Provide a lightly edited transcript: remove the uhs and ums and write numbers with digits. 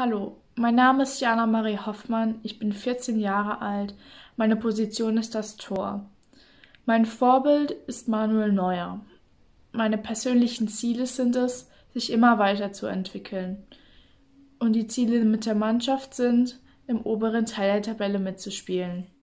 Hallo, mein Name ist Jana-Marie Hoffmann, ich bin 14 Jahre alt, meine Position ist das Tor. Mein Vorbild ist Manuel Neuer. Meine persönlichen Ziele sind es, sich immer weiterzuentwickeln. Und die Ziele mit der Mannschaft sind, im oberen Teil der Tabelle mitzuspielen.